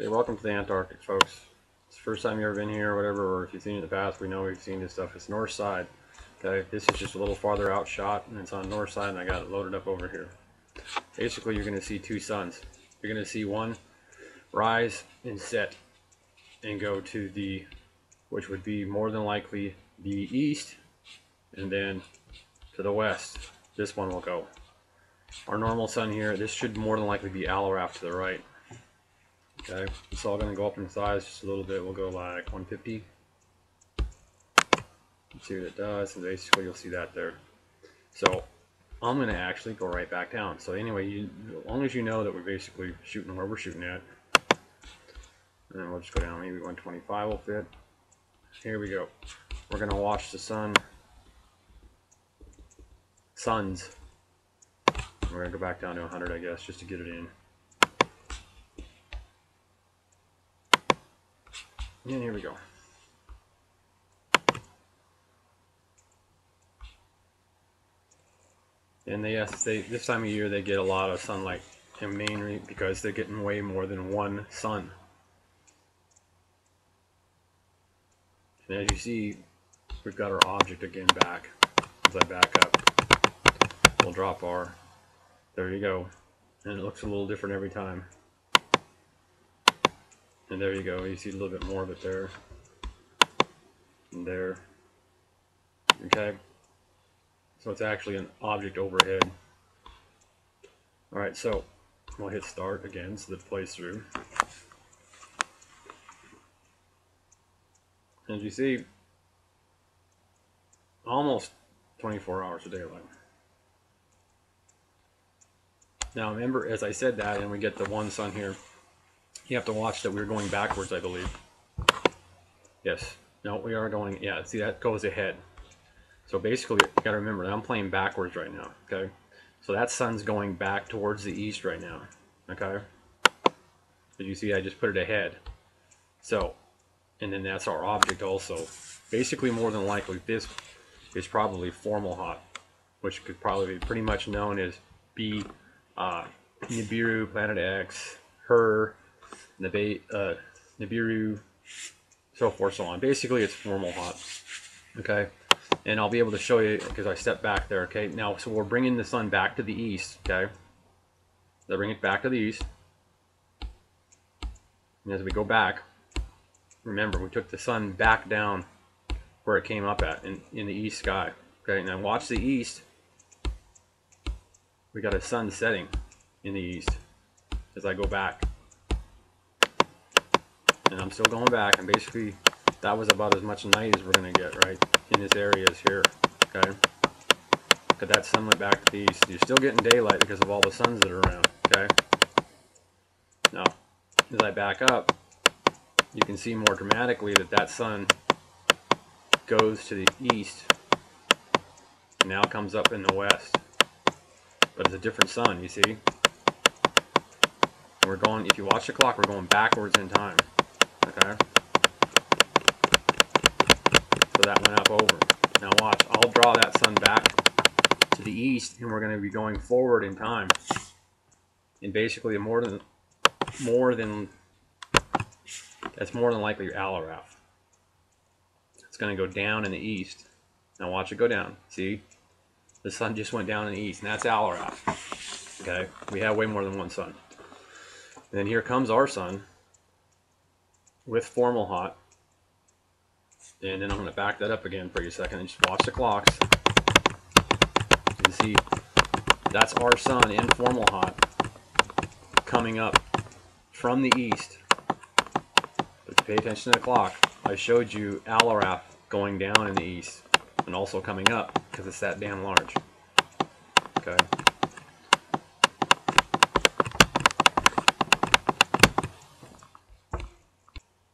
Okay, welcome to the Antarctic, folks. It's the first time you've ever been here or whatever, or if you've seen it in the past, we know we've seen this stuff. It's north side. Okay, this is just a little farther out shot, and it's on north side, and I got it loaded up over here. Basically, you're going to see two suns. You're going to see one rise and set and go to the, which would be more than likely the east, and then to the west, this one will go. Our normal sun here, this should more than likely be Aloraf to the right. Okay, it's all going to go up in size just a little bit. We'll go like 150. Let's see what it does, and basically you'll see that there. So I'm going to actually go right back down. So anyway, as long as you know that we're basically shooting where we're shooting at, and then we'll just go down, maybe 125 will fit. Here we go. We're going to watch the suns. We're going to go back down to 100, I guess, just to get it in. And here we go. And yes, this time of year they get a lot of sunlight, and mainly because they're getting way more than one sun. And as you see, we've got our object again back. As I back up, we'll drop our, there you go. And it looks a little different every time. And there you go, you see a little bit more of it there. And there. Okay. So it's actually an object overhead. Alright, so we'll hit start again so that it plays through. As you see, almost 24 hours of daylight. Now remember, as I said that, and we get the one sun here, you have to watch that we're going backwards, I believe. Yes. No, we are going, yeah, see, that goes ahead. So basically, you got to remember that I'm playing backwards right now, okay? So that sun's going back towards the east right now, okay? As you see, I just put it ahead. So, and then that's our object also. Basically, more than likely, this is probably Fomalhaut, which could probably be pretty much known as B, Nibiru, Planet X, Her, Nibiru, so forth, so on. Basically, it's Fomalhaut, okay? And I'll be able to show you because I stepped back there, okay? Now, so we're bringing the sun back to the east, okay? So bring it back to the east. And as we go back, remember, we took the sun back down where it came up at, in the east sky, okay? Now, watch the east. We got a sun setting in the east as I go back. And I'm still going back, and basically, that was about as much night as we're going to get, right? In this area is here, okay? Got that sunlight back to the east. You're still getting daylight because of all the suns that are around, okay? Now, as I back up, you can see more dramatically that that sun goes to the east and now comes up in the west. But it's a different sun, you see? And we're going, if you watch the clock, we're going backwards in time, okay? So that went up over. Now watch, I'll draw that sun back to the east, and we're going to be going forward in time. And basically, that's more than likely Aloraf. It's going to go down in the east. Now watch it go down. See, the sun just went down in the east, and that's Aloraf. Okay, we have way more than one sun. And then here comes our sun with Fomalhaut. And then I'm going to back that up again for you a second and just watch the clocks. You can see that's our sun in Fomalhaut coming up from the east. But pay attention to the clock. I showed you Aloraf going down in the east and also coming up because it's that damn large. Okay.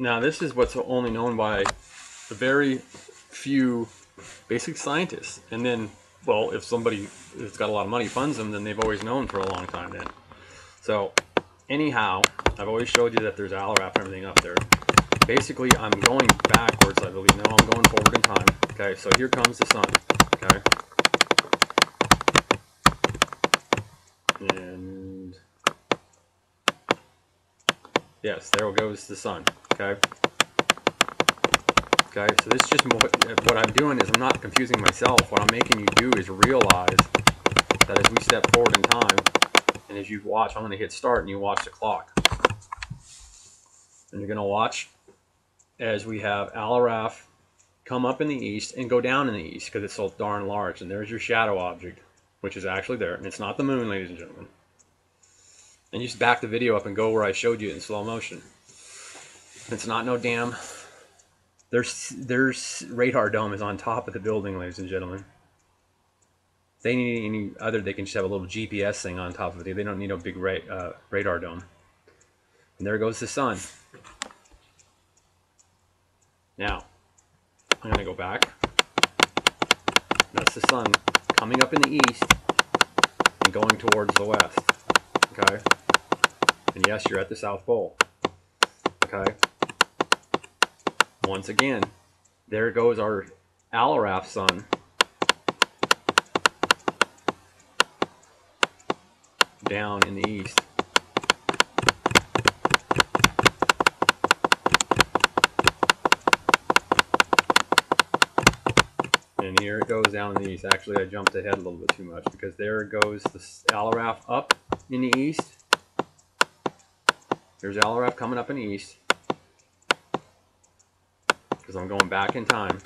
Now this is what's only known by very few basic scientists, and then, well, if somebody that's got a lot of money funds them, then they've always known for a long time then. So anyhow, I've always showed you that there's Aloraf and everything up there. Basically, I'm going backwards, I believe. No, I'm going forward in time. Okay, so here comes the sun. Okay. And Yes, there goes the sun. Okay. Okay, so this is just what I'm doing is I'm not confusing myself. What I'm making you do is realize that as we step forward in time, and as you watch, I'm going to hit start and you watch the clock. And you're going to watch as we have Al-Araf come up in the east and go down in the east because it's so darn large. And there's your shadow object, which is actually there. And it's not the moon, ladies and gentlemen. And you just back the video up and go where I showed you in slow motion. It's not no damn... There's radar dome is on top of the building, ladies and gentlemen. If they need any other, they can just have a little GPS thing on top of it. They don't need no big radar dome. And there goes the sun. Now, I'm going to go back. That's the sun coming up in the east and going towards the west. Okay? And yes, you're at the South Pole. Okay? Once again, there goes our Al-Araf sun. Down in the east. And here it goes down in the east. Actually, I jumped ahead a little bit too much because there goes the Al-Araf up in the east. There's Al-Araf coming up in the east. Because I'm going back in time.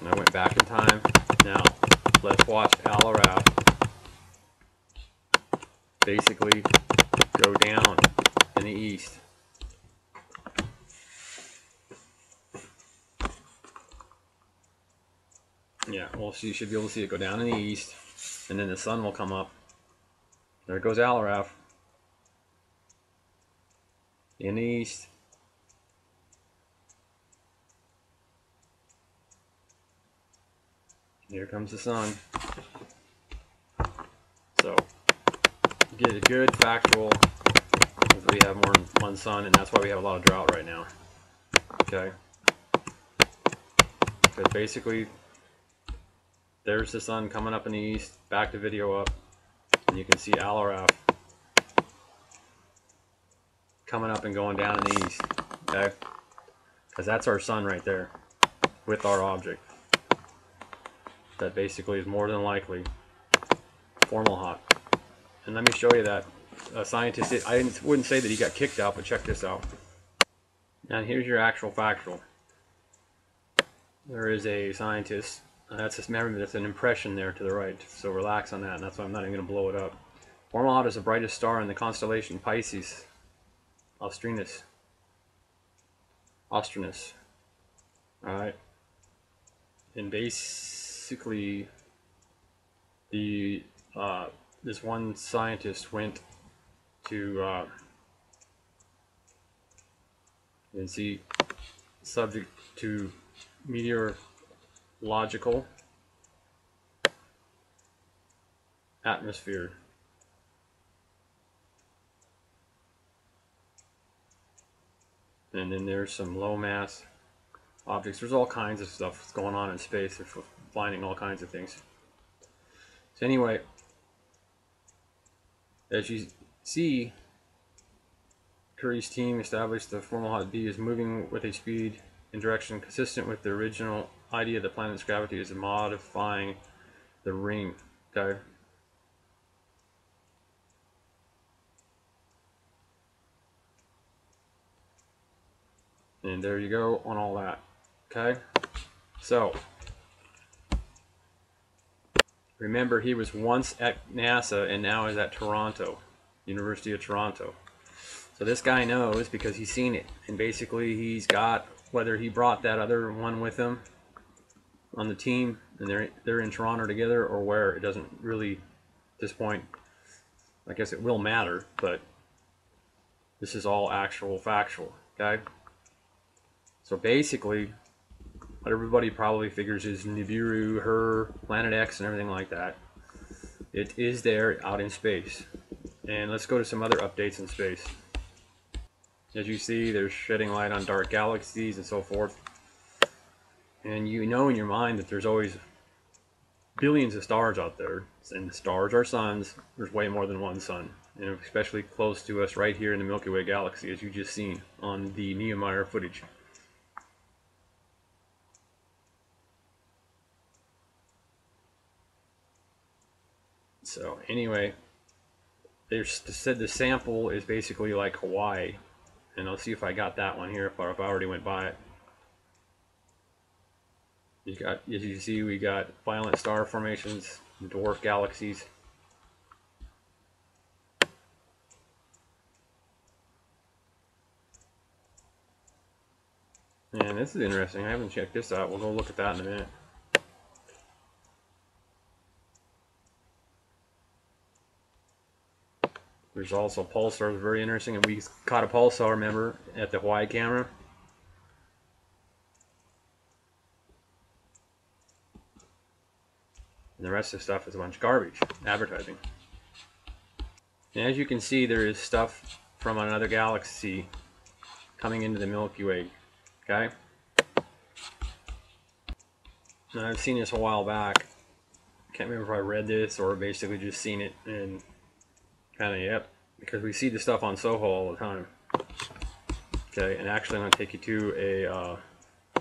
And I went back in time. Now, let's watch Al-Araf basically go down in the east. Yeah, well, so you should be able to see it go down in the east, and then the sun will come up. There goes Al-Araf. In the east. Here comes the sun. So, get a good factual, because we have more than one sun, and that's why we have a lot of drought right now. Okay? Because basically, there's the sun coming up in the east, back the video up, and you can see Al-Araf coming up and going down in the east, okay? Because that's our sun right there with our object. That basically is more than likely Fomalhaut. And let me show you that. A scientist, I wouldn't say that he got kicked out, but check this out. Now here's your actual factual. There is a scientist, that's just, remember that's an impression there to the right, so relax on that, and that's why I'm not even going to blow it up. Fomalhaut is the brightest star in the constellation Pisces Austrinus. Austrinus. Alright. And basically, the this one scientist went to and see, subject to meteorological atmosphere. And then there's some low mass objects. There's all kinds of stuff that's going on in space. They're finding all kinds of things. So anyway, as you see, Curry's team established the Fomalhaut B is moving with a speed and direction consistent with the original idea the planet's gravity is modifying the ring. Okay. And there you go on all that. Okay? So, remember he was once at NASA and now is at Toronto, University of Toronto. So this guy knows because he's seen it. And basically he's got, whether he brought that other one with him on the team and they're in Toronto together or where, it doesn't really, at this point, I guess it will matter, but this is all actual factual. Okay? So basically, what everybody probably figures is Nibiru, her, Planet X, and everything like that. It is there out in space. And let's go to some other updates in space. As you see, they're shedding light on dark galaxies and so forth. And you know in your mind that there's always billions of stars out there, and the stars are suns. There's way more than one sun, and especially close to us right here in the Milky Way galaxy, as you just seen on the Nehemiah footage. So anyway, they said the sample is basically like Hawaii, and I'll see if I got that one here, if I already went by it. You got, as you see, we got violent star formations, dwarf galaxies. And this is interesting. I haven't checked this out. We'll go look at that in a minute. There's also pulsars, very interesting. And we caught a pulsar, remember, at the Hawaii camera. And the rest of the stuff is a bunch of garbage, advertising. And as you can see, there is stuff from another galaxy coming into the Milky Way, okay? And I've seen this a while back. I can't remember if I read this or basically just seen it and kind of, yep, because we see the stuff on Soho all the time. Okay, and actually I'm going to take you to a,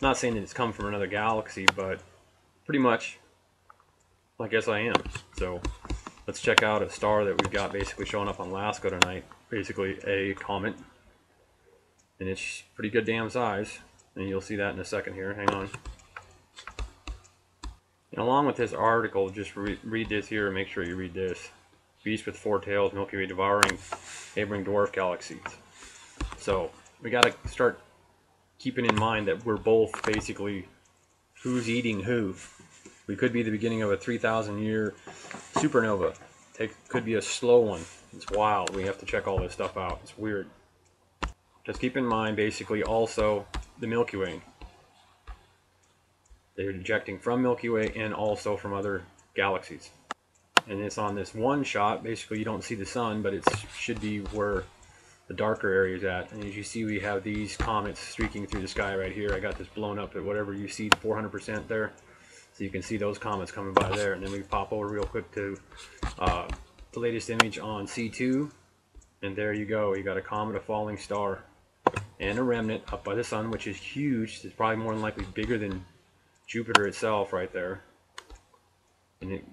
not saying that it's come from another galaxy, but pretty much, I guess I am. So let's check out a star that we've got basically showing up on Lasco tonight, basically a comet, and it's pretty good damn size, and you'll see that in a second here, hang on. And along with this article, just read this here and make sure you read this. Beast with four tails, Milky Way devouring neighboring dwarf galaxies. So we got to start keeping in mind that we're both basically who's eating who. We could be the beginning of a 3,000-year supernova. It could be a slow one. It's wild. We have to check all this stuff out. It's weird. Just keep in mind, basically, also the Milky Way. They're ejecting from Milky Way and also from other galaxies. And it's on this one shot. Basically, you don't see the sun, but it should be where the darker area is at. And as you see, we have these comets streaking through the sky right here. I got this blown up at whatever you see, 400% there. So you can see those comets coming by there, and then we pop over real quick to the latest image on C2, and there you go. You got a comet, a falling star, and a remnant up by the sun, which is huge. It's probably more than likely bigger than Jupiter itself right there. And it,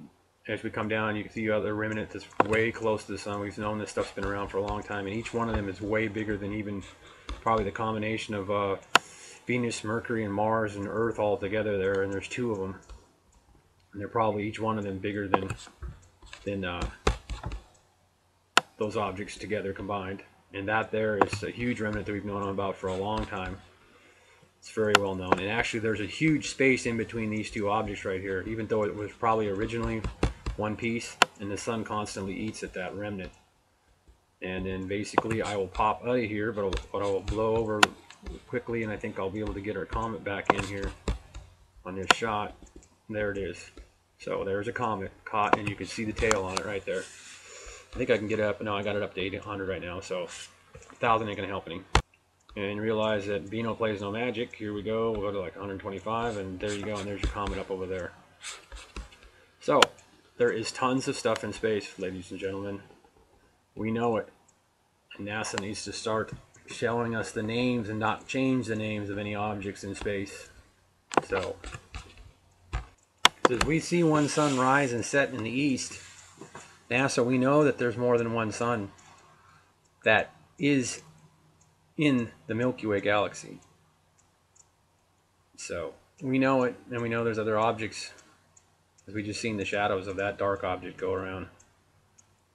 as we come down, you can see other remnant that's way close to the sun. We've known this stuff's been around for a long time, and each one of them is way bigger than even probably the combination of Venus, Mercury, and Mars, and Earth all together there, and there's two of them. And they're probably each one of them bigger than those objects together combined. And that there is a huge remnant that we've known about for a long time. It's very well known. And actually there's a huge space in between these two objects right here, even though it was probably originally one piece, and the sun constantly eats at that remnant. And then basically I will pop out of here, but I will blow over quickly, and I think I'll be able to get our comet back in here on this shot. There it is. So there's a comet caught, and you can see the tail on it right there. I think I can get it up. No, I got it up to 800 right now, so 1,000 ain't gonna help any. And realize that Beano plays no magic. Here we go. We'll go to like 125, and there you go. And there's your comet up over there. So there is tons of stuff in space, ladies and gentlemen. We know it, and NASA needs to start showing us the names and not change the names of any objects in space. So as we see one sun rise and set in the east, NASA, we know that there's more than one sun that is in the Milky Way galaxy. So we know it, and we know there's other objects, as we just seen the shadows of that dark object go around.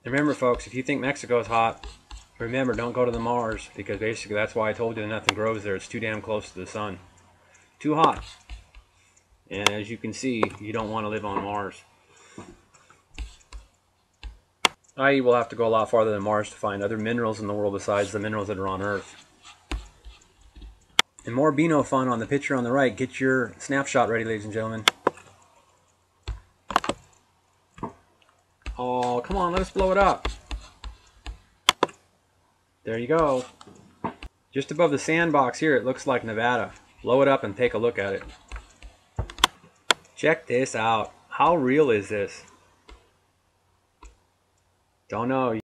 And remember, folks, if you think Mexico is hot, remember, don't go to the Mars, because basically that's why I told you that nothing grows there. It's too damn close to the sun. Too hot. And as you can see, you don't want to live on Mars. I will have to go a lot farther than Mars to find other minerals in the world besides the minerals that are on Earth. And more Beano fun on the picture on the right. Get your snapshot ready, ladies and gentlemen. Oh, come on, let us blow it up. There you go. Just above the sandbox here, it looks like Nevada. Blow it up and take a look at it. Check this out. How real is this? Don't know.